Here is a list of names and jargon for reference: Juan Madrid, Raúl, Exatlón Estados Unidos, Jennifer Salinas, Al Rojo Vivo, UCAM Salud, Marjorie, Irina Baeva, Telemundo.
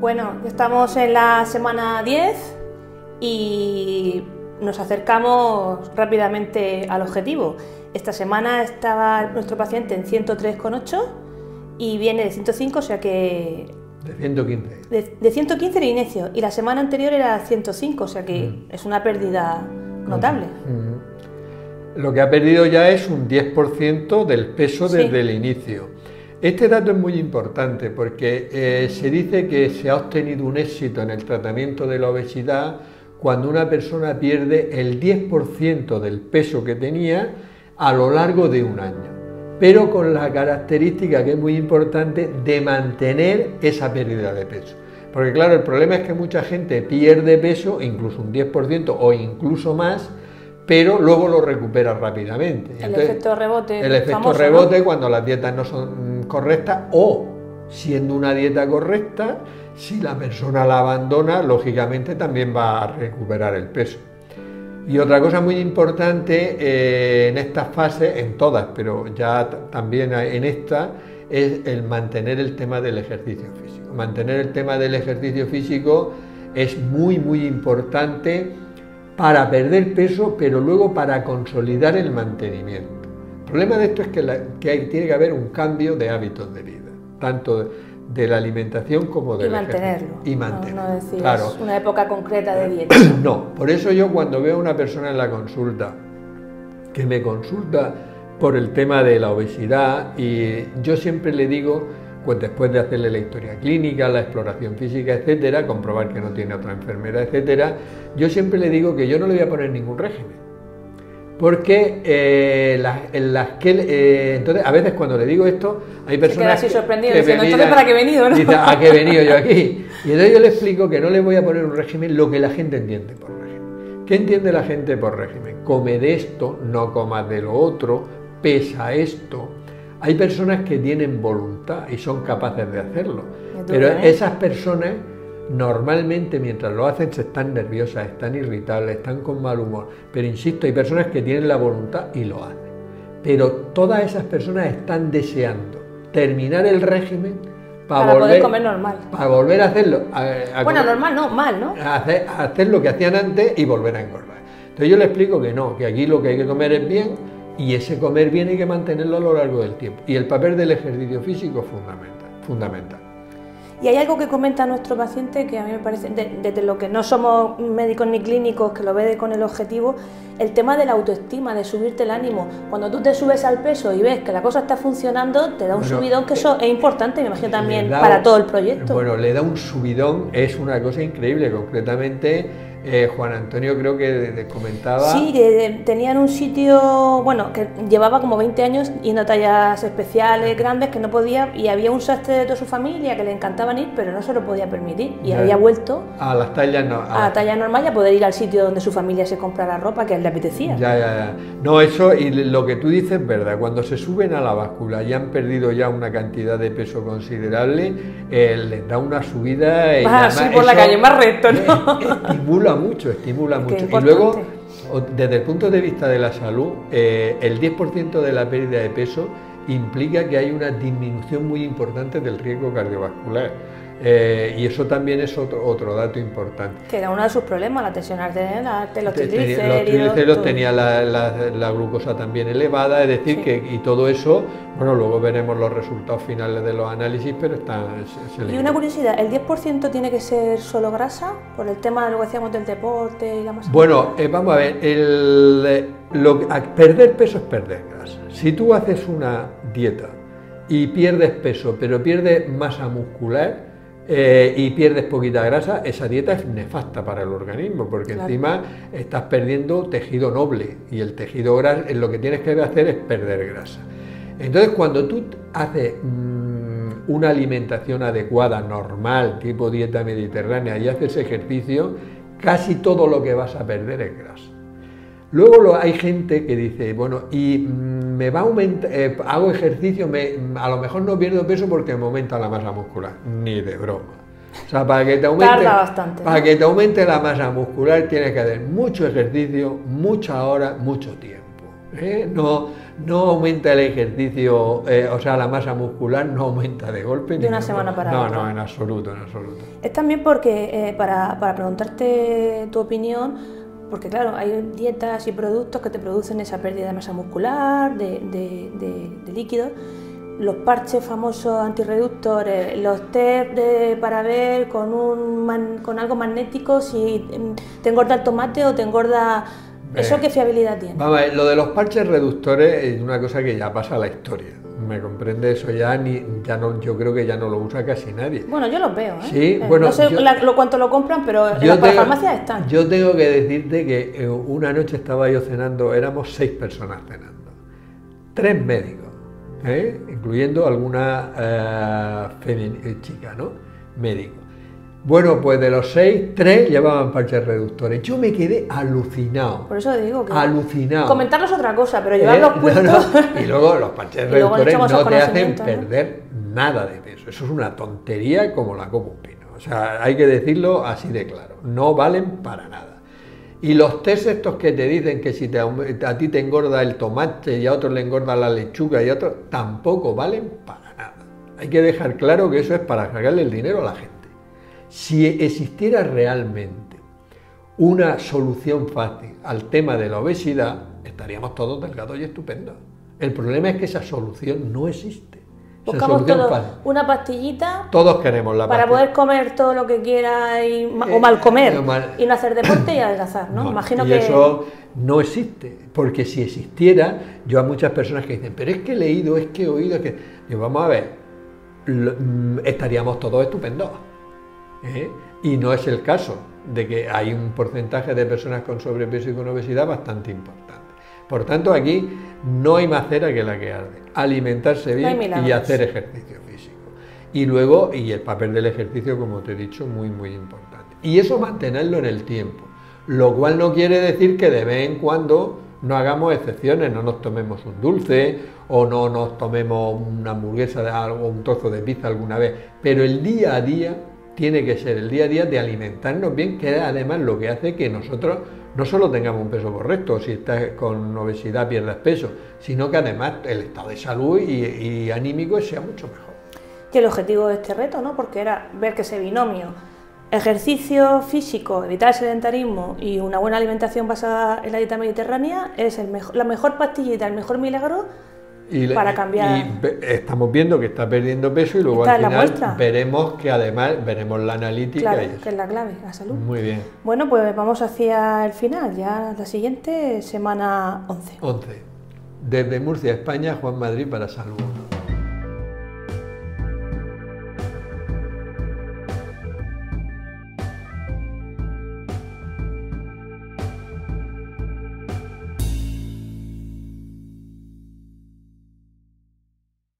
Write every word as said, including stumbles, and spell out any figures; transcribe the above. Bueno, estamos en la semana diez y nos acercamos rápidamente al objetivo. Esta semana estaba nuestro paciente en ciento tres coma ocho y viene de ciento cinco, o sea que... De ciento quince. De, de ciento quince era inicio, y la semana anterior era ciento cinco, o sea que mm. es una pérdida notable. Mm. Lo que ha perdido ya es un diez por ciento del peso desde sí. el inicio. Este dato es muy importante porque eh, se dice que se ha obtenido un éxito en el tratamiento de la obesidad cuando una persona pierde el diez por ciento del peso que tenía a lo largo de un año, pero con la característica que es muy importante de mantener esa pérdida de peso. Porque claro, el problema es que mucha gente pierde peso, incluso un diez por ciento o incluso más, pero luego lo recupera rápidamente. El Entonces, efecto rebote. El efecto famoso, rebote, ¿no? Cuando las dietas no son correctas, o siendo una dieta correcta, si la persona la abandona, lógicamente también va a recuperar el peso. Y otra cosa muy importante eh, en estas fases, en todas, pero ya también en esta, es el mantener el tema del ejercicio físico. Mantener el tema del ejercicio físico es muy, muy importante para perder peso, pero luego para consolidar el mantenimiento. El problema de esto es que, la, que hay, tiene que haber un cambio de hábitos de vida, tanto de, de la alimentación como del ejercicio. Y mantenerlo. No, no decir, claro. Es una época concreta de dieta. No, por eso yo cuando veo a una persona en la consulta, que me consulta por el tema de la obesidad, y yo siempre le digo, pues después de hacerle la historia clínica, la exploración física, etcétera, comprobar que no tiene otra enfermedad, etcétera, yo siempre le digo que yo no le voy a poner ningún régimen, porque eh, las, las que eh, entonces a veces cuando le digo esto hay personas se queda así sorprendido, que diciendo, entonces para qué he venido, ¿no? Dice, ¿a qué he venido yo aquí? Y entonces yo le explico que no le voy a poner un régimen, lo que la gente entiende por régimen. ¿Qué entiende la gente por régimen? Come de esto, no comas de lo otro, pesa esto. Hay personas que tienen voluntad y son capaces de hacerlo, pero esas personas normalmente mientras lo hacen se están nerviosas, están irritables, están con mal humor, pero insisto, hay personas que tienen la voluntad y lo hacen, pero todas esas personas están deseando terminar el régimen para, para volver, poder comer normal, para volver a hacerlo, a, a bueno, comer, normal no, mal, ¿no? A hacer, a hacer lo que hacían antes y volver a engordar. Entonces yo le explico que no, que aquí lo que hay que comer es bien. Y ese comer bien hay que mantenerlo a lo largo del tiempo. Y el papel del ejercicio físico es fundamental. fundamental. Y hay algo que comenta nuestro paciente que a mí me parece, desde de, de lo que no somos médicos ni clínicos, que lo ve con el objetivo, el tema de la autoestima, de subirte el ánimo. Cuando tú te subes al peso y ves que la cosa está funcionando, te da un bueno, subidón, que eso es importante, me imagino también da, para todo el proyecto. Bueno, le da un subidón, es una cosa increíble, concretamente... Eh, Juan Antonio creo que comentaba... Sí, que tenían un sitio, bueno, que llevaba como veinte años yendo a tallas especiales, grandes, que no podía, y había un sastre de toda su familia que le encantaban ir, pero no se lo podía permitir, y ya había vuelto a las tallas no, a, a la talla normal y a poder ir al sitio donde su familia se comprara ropa que a él le apetecía. Ya, ya, ya. No, eso, y lo que tú dices es verdad, cuando se suben a la báscula y han perdido ya una cantidad de peso considerable, eh, les da una subida... Vas así por la calle, más recto, ¿no? Estimula mucho, estimula mucho. Y luego, desde el punto de vista de la salud, eh, el diez por ciento de la pérdida de peso implica que hay una disminución muy importante del riesgo cardiovascular. Eh, y eso también es otro, otro dato importante. Que era uno de sus problemas, la tensión arterial, los triglicéridos. Los triglicéridos, tenía la, la, la glucosa también elevada, es decir, sí. que y todo eso, bueno, luego veremos los resultados finales de los análisis, pero está... Se, se y una curiosidad, ¿el diez por ciento tiene que ser solo grasa? Por el tema de lo que decíamos del deporte y la masa. Bueno, eh, vamos a ver, el, lo, perder peso es perder grasa. Si tú haces una dieta y pierdes peso, pero pierdes masa muscular, Eh, y pierdes poquita grasa, esa dieta es nefasta para el organismo, porque claro. encima estás perdiendo tejido noble, y el tejido graso, lo que tienes que hacer es perder grasa. Entonces cuando tú haces mmm, una alimentación adecuada, normal, tipo dieta mediterránea, y haces ejercicio, casi todo lo que vas a perder es grasa. Luego lo, hay gente que dice, bueno, y mmm, me va a aumentar, eh, hago ejercicio, me, a lo mejor no pierdo peso porque me aumenta la masa muscular. Ni de broma. O sea, para que te aumente, tarda bastante, para ¿no? que te aumente la masa muscular tienes que hacer mucho ejercicio, mucha hora, mucho tiempo. ¿eh? No, no aumenta el ejercicio, eh, o sea, la masa muscular no aumenta de golpe. De una semana para otra. No, no, en absoluto, en absoluto. Es también porque, eh, para, para preguntarte tu opinión, porque claro, hay dietas y productos que te producen esa pérdida de masa muscular, de, de, de, de líquidos, los parches famosos antirreductores, los test de, para ver con, un man, con algo magnético si te engorda el tomate o te engorda... ¿Eso qué fiabilidad tiene? Vamos a ver, lo de los parches reductores es una cosa que ya pasa a la historia. ¿Me comprende? Eso ya ni ya no, yo creo que ya no lo usa casi nadie. Bueno, yo los veo, ¿eh? Sí, eh, bueno, no sé yo, la, lo, cuánto lo compran, pero en las farmacias están. Yo tengo que decirte que eh, una noche estaba yo cenando, éramos seis personas cenando, tres médicos, ¿eh? Incluyendo alguna eh, chica, ¿no? Médico. Bueno, pues de los seis, tres llevaban parches reductores. Yo me quedé alucinado. Por eso te digo que... Alucinado. Comentarlos otra cosa, pero llevarlos eh, puestos... No, no. Y luego los parches reductores no te hacen perder ¿no? nada de peso. Eso es una tontería como la copa un pino. O sea, hay que decirlo así de claro. No valen para nada. Y los test estos que te dicen que si te, a ti te engorda el tomate y a otros le engorda la lechuga y a otros... Tampoco valen para nada. Hay que dejar claro que eso es para sacarle el dinero a la gente. Si existiera realmente una solución fácil al tema de la obesidad, estaríamos todos delgados y estupendos. El problema es que esa solución no existe. Buscamos todos una pastillita. Todos queremos la pastilla. Para poder comer todo lo que quiera y, eh, o mal comer, mal... y no hacer deporte y adelgazar, ¿no? No, imagino y que... eso no existe, porque si existiera, yo a muchas personas que dicen, pero es que he leído, es que he oído, es que... Yo, vamos a ver, estaríamos todos estupendos. ¿Eh? Y no es el caso de que hay un porcentaje de personas con sobrepeso y con obesidad bastante importante. Por tanto, aquí no hay más cera que la que arde. Alimentarse bien y hacer ejercicio físico. Y luego, y el papel del ejercicio, como te he dicho, muy, muy importante. Y eso mantenerlo en el tiempo, lo cual no quiere decir que de vez en cuando no hagamos excepciones, no nos tomemos un dulce o no nos tomemos una hamburguesa de algo, un trozo de pizza alguna vez, pero el día a día... tiene que ser el día a día de alimentarnos bien, que además lo que hace que nosotros no solo tengamos un peso correcto, si estás con obesidad pierdas peso, sino que además el estado de salud y, y anímico sea mucho mejor. Y el objetivo de este reto, ¿no? Porque era ver que ese binomio, ejercicio físico, evitar el sedentarismo y una buena alimentación basada en la dieta mediterránea, es el mejor, la mejor pastillita, el mejor milagro. Y, para cambiar. Y estamos viendo que está perdiendo peso y luego al final veremos que además veremos la analítica. Claro, que es la clave, la salud. Muy bien. Bueno, pues vamos hacia el final, ya la siguiente, semana once. once. Desde Murcia, España, Juan Madrid para Salud.